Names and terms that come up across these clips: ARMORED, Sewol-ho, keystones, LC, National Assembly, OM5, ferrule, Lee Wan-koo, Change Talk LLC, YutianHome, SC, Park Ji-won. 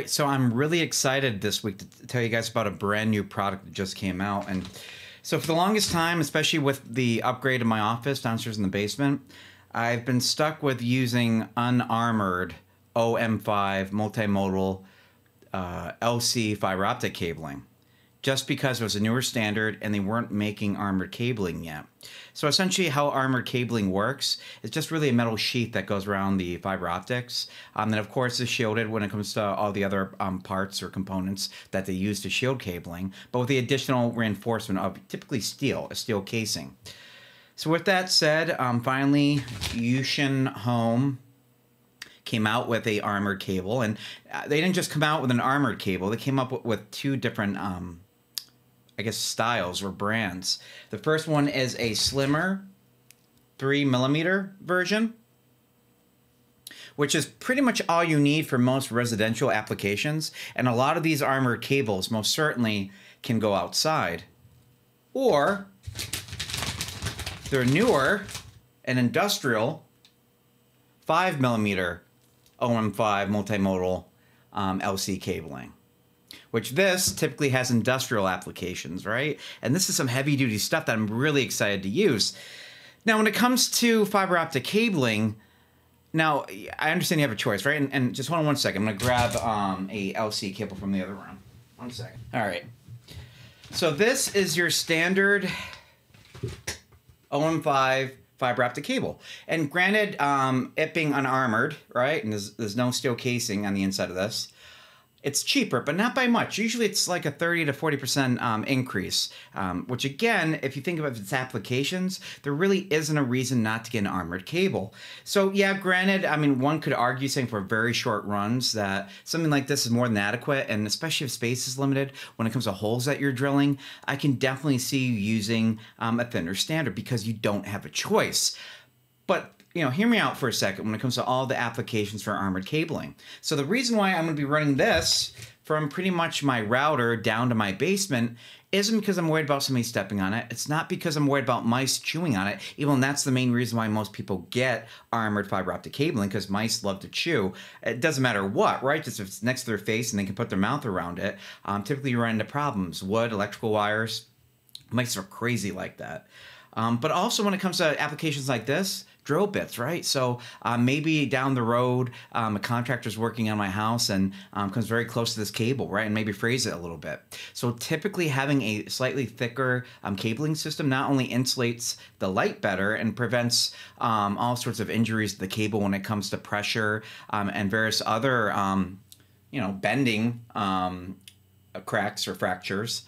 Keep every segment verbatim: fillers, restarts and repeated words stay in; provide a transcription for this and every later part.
right, so I'm really excited this week to tell you guys about a brand new product that just came out. And so for the longest time, especially with the upgrade of my office downstairs in the basement, I've been stuck with using unarmored O M five multimodal uh, L C fiber optic cabling, just because it was a newer standard and they weren't making armored cabling yet. So essentially how armored cabling works is just really a metal sheath that goes around the fiber optics. Um, and of course is shielded when it comes to all the other um, parts or components that they use to shield cabling, but with the additional reinforcement of typically steel, a steel casing. So with that said, um, finally YutianHome came out with a armored cable, and they didn't just come out with an armored cable, they came up with two different um, I guess styles or brands. The first one is a slimmer three millimeter version, which is pretty much all you need for most residential applications. And a lot of these armored cables most certainly can go outside, or they're newer and industrial five millimeter O M five multimodal um, L C cabling, which this typically has industrial applications, right? And this is some heavy duty stuff that I'm really excited to use. Now, when it comes to fiber optic cabling, now I understand you have a choice, right? And, and just hold on one second, I'm gonna grab um, a L C cable from the other room. One second. All right. So this is your standard O M five fiber optic cable. And granted, um, it being unarmored, right? And there's, there's no steel casing on the inside of this. It's cheaper, but not by much. Usually it's like a thirty to forty percent um, increase, um, which again, if you think about its applications, there really isn't a reason not to get an armored cable. So yeah, granted, I mean, one could argue saying for very short runs that something like this is more than adequate, and especially if space is limited, when it comes to holes that you're drilling, I can definitely see you using um, a thinner standard because you don't have a choice. But you know, hear me out for a second when it comes to all the applications for armored cabling. So the reason why I'm going to be running this from pretty much my router down to my basement isn't because I'm worried about somebody stepping on it. It's not because I'm worried about mice chewing on it, even though that's the main reason why most people get armored fiber optic cabling, because mice love to chew. It doesn't matter what, right? Just if it's next to their face and they can put their mouth around it, um, typically you run into problems. Wood, electrical wires, mice are crazy like that. Um, but also when it comes to applications like this, drill bits, right? So uh, maybe down the road, um, a contractor's working on my house and um, comes very close to this cable, right? And maybe frays it a little bit. So typically having a slightly thicker um, cabling system not only insulates the light better and prevents um, all sorts of injuries to the cable when it comes to pressure um, and various other, um, you know, bending um, cracks or fractures.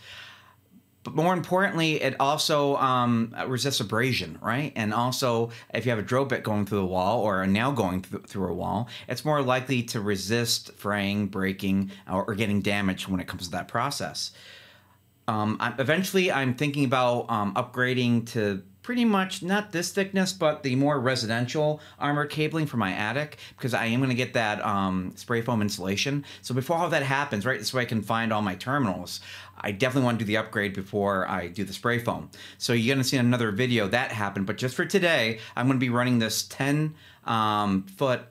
But more importantly, it also um, resists abrasion, right? And also, if you have a drill bit going through the wall or a nail going th through a wall, it's more likely to resist fraying, breaking, or, or getting damaged when it comes to that process. Um, I'm, eventually, I'm thinking about um, upgrading to pretty much not this thickness, but the more residential armored cabling for my attic, because I am going to get that um, spray foam insulation. So before all that happens, right, this way I can find all my terminals. I definitely want to do the upgrade before I do the spray foam. So you're going to see another video that happened, but just for today, I'm going to be running this ten um, foot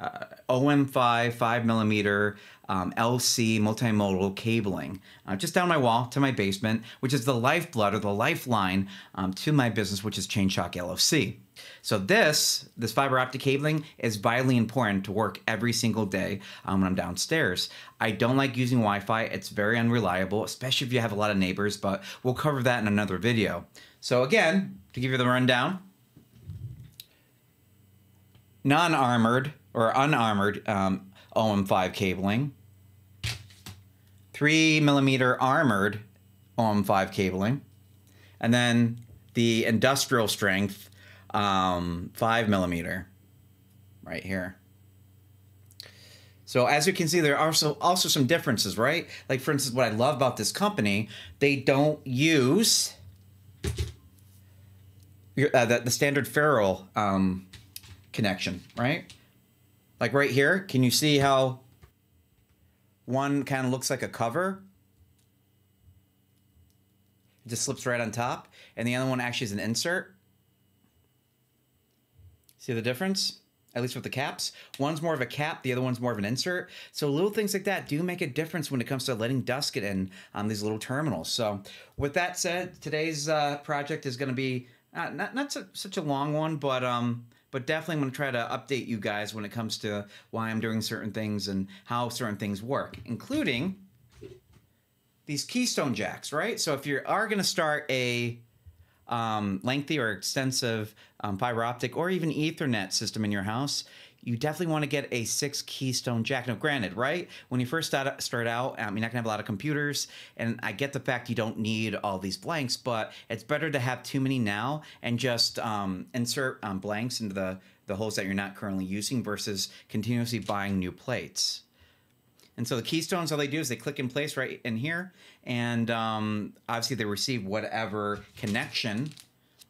uh, O M five five millimeter um, L C multimodal cabling uh, just down my wall to my basement, which is the lifeblood or the lifeline um, to my business, which is Change Talk L L C. So this this fiber optic cabling is vitally important to work every single day um, when I'm downstairs. I don't like using Wi-Fi. It's very unreliable, especially if you have a lot of neighbors, but we'll cover that in another video. So again, to give you the rundown, non-armored or unarmored um, O M five cabling, three millimeter armored O M five cabling, and then the industrial strength um, five millimeter right here. So as you can see, there are also, also some differences, right? Like for instance, what I love about this company, they don't use uh, the, the standard ferrule um, connection, right? Like right here, can you see how one kind of looks like a cover? It just slips right on top, and the other one actually is an insert. See the difference? at least with the caps. One's more of a cap, the other one's more of an insert. So little things like that do make a difference when it comes to letting dust get in on these little terminals. So with that said, today's uh, project is gonna be not, not, not so, such a long one, but um, but definitely I'm gonna try to update you guys when it comes to why I'm doing certain things and how certain things work, including these keystone jacks, right? So if you are gonna start a um, lengthy or extensive um, fiber optic or even Ethernet system in your house, you definitely want to get a six keystone jack. Now, granted, right? When you first start, start out, um, you're not gonna have a lot of computers, and I get the fact you don't need all these blanks, but it's better to have too many now and just um, insert um, blanks into the, the holes that you're not currently using versus continuously buying new plates. And so the keystones, all they do is they click in place right in here, and um, obviously they receive whatever connection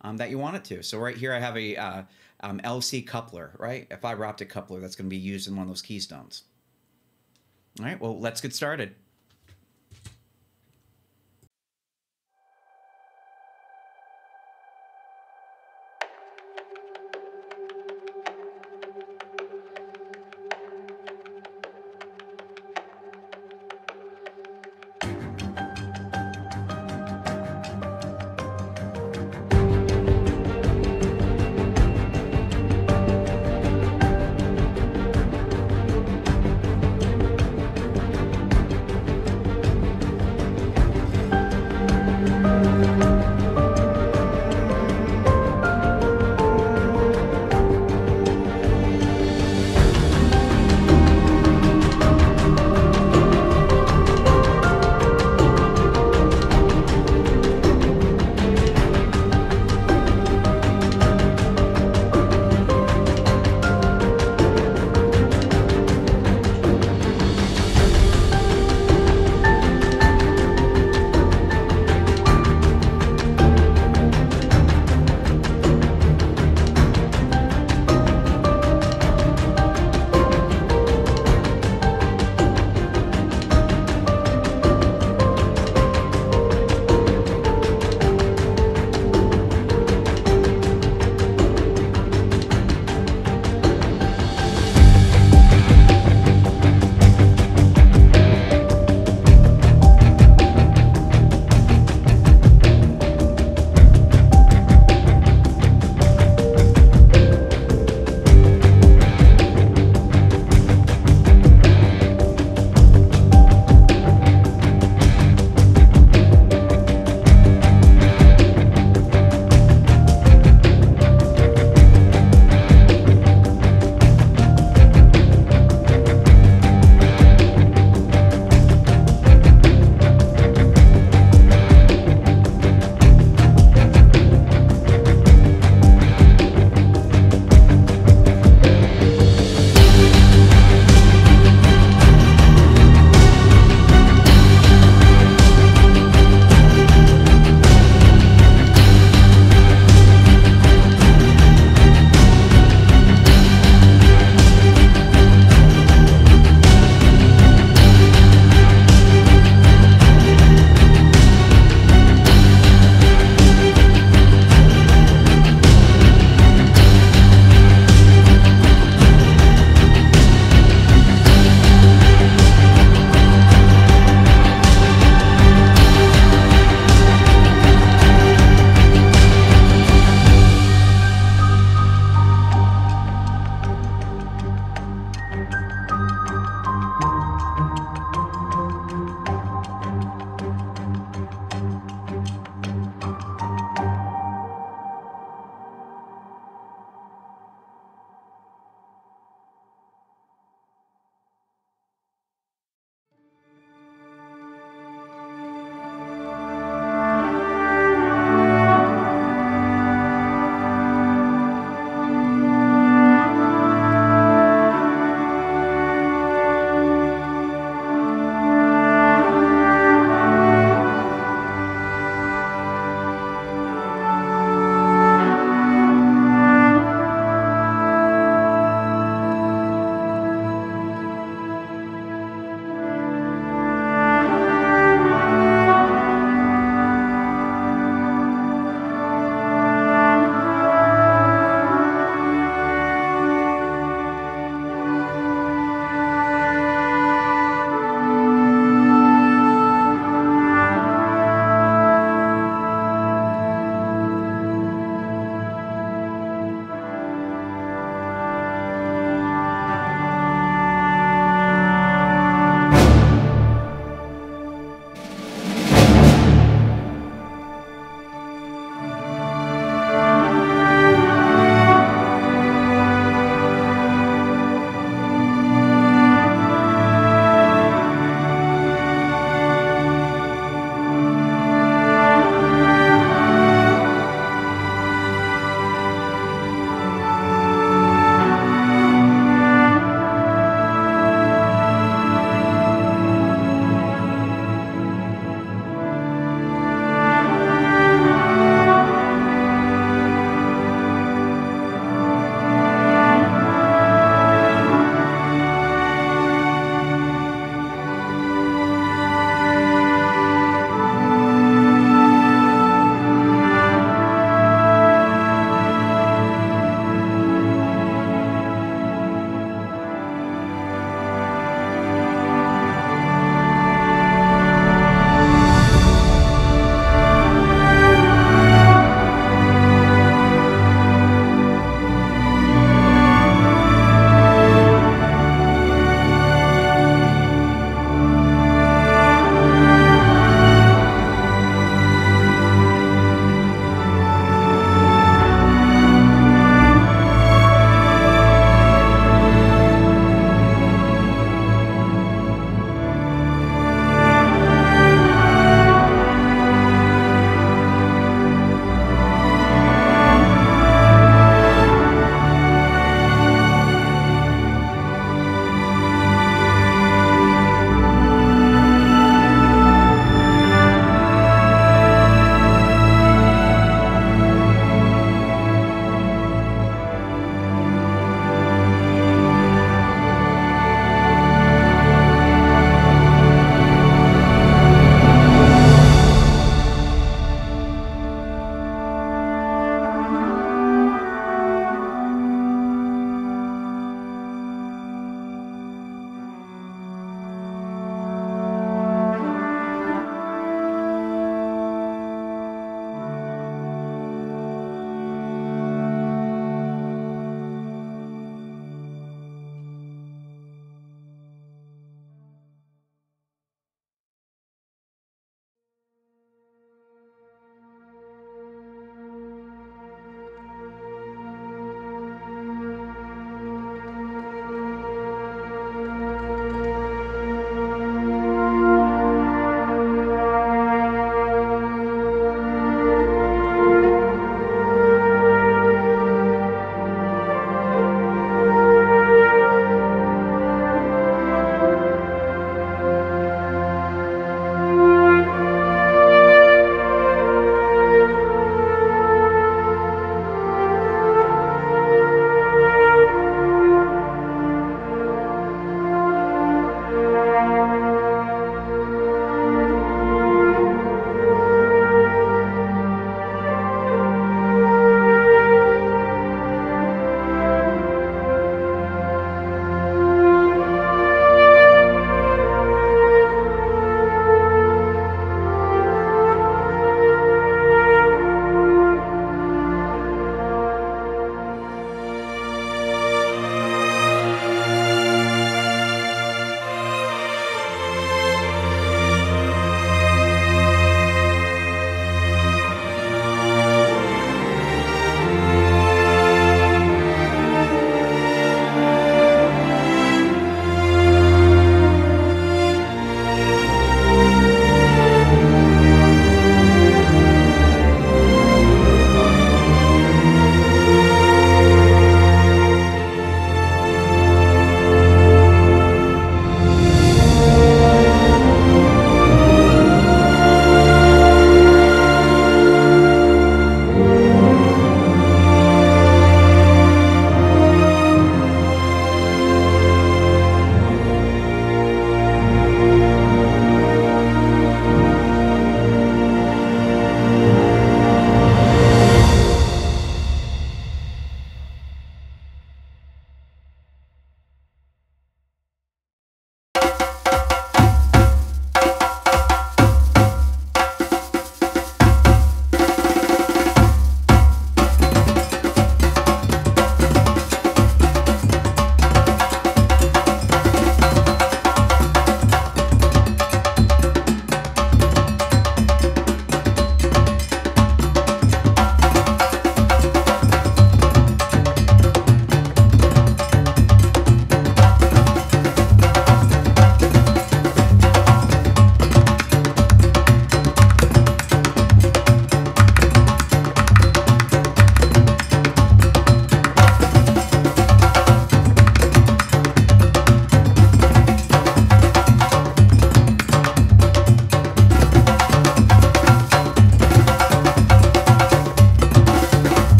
um, that you want it to. So right here I have a uh, um, L C coupler, right? A fiber optic coupler that's gonna be used in one of those keystones. All right, well, let's get started.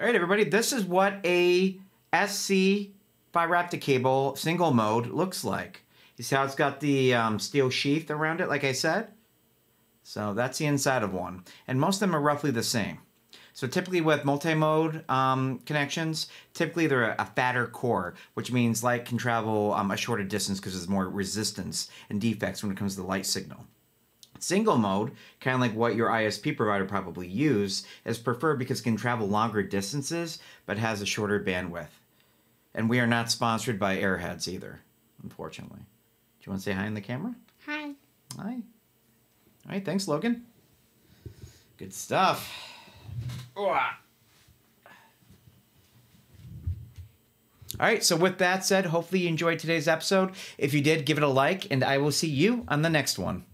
All right, everybody, this is what a S C by Raptor Cable single mode looks like. You see how it's got the um, steel sheath around it, like I said? So that's the inside of one. And most of them are roughly the same. So typically with multi-mode um, connections, typically they're a fatter core, which means light can travel um, a shorter distance because there's more resistance and defects when it comes to the light signal. Single mode, kind of like what your I S P provider probably use, is preferred because it can travel longer distances but has a shorter bandwidth. And we are not sponsored by Airheads either, unfortunately. Do you want to say hi in the camera? Hi. Hi. All right, thanks, Logan. Good stuff. All right, so with that said, hopefully you enjoyed today's episode. If you did, give it a like, and I will see you on the next one.